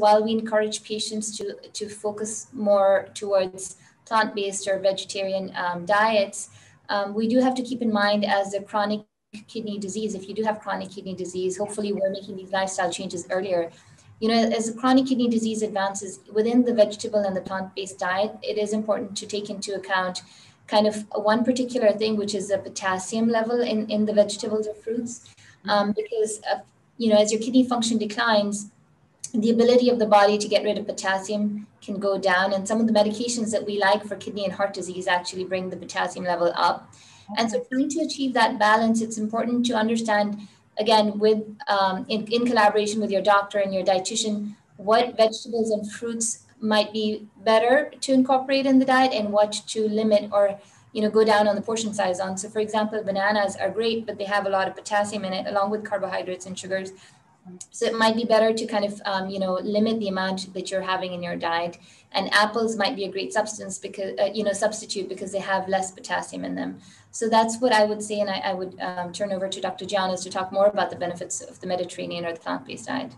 while we encourage patients to focus more towards plant-based or vegetarian diets, we do have to keep in mind as a chronic kidney disease, if you do have chronic kidney disease, hopefully we're making these lifestyle changes earlier. You know, as chronic kidney disease advances within the vegetable and the plant-based diet, it is important to take into account kind of one particular thing, which is the potassium level in the vegetables or fruits, because, you know, as your kidney function declines, the ability of the body to get rid of potassium can go down. And some of the medications that we like for kidney and heart disease actually bring the potassium level up. And so trying to achieve that balance, it's important to understand, again, with in collaboration with your doctor and your dietitian, what vegetables and fruits might be better to incorporate in the diet and what to limit or, you know, go down on the portion size on. So for example, bananas are great, but they have a lot of potassium in it along with carbohydrates and sugars. So it might be better to kind of, you know, limit the amount that you're having in your diet. And apples might be a great substitute because they have less potassium in them. So that's what I would say. And I would turn over to Dr. Giannis to talk more about the benefits of the Mediterranean or the plant-based diet.